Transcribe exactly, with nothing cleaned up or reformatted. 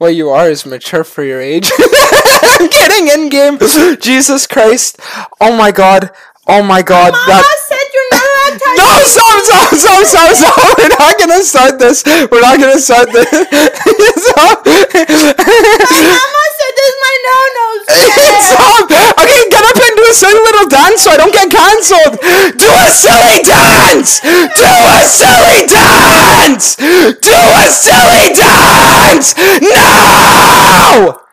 Well, you are as mature for your age. I'm kidding, endgame. Jesus Christ. Oh my god. Oh my god. Mama that said you're not allowed to. No, stop, stop, stop, stop, stop. We're not gonna start this. We're not gonna start this. Stop. My mama said this is my no-no's. Stop. Okay, get up and do a silly little dance so I don't get cancelled. Do a silly dance. Do a silly dance. Do a silly dance. No!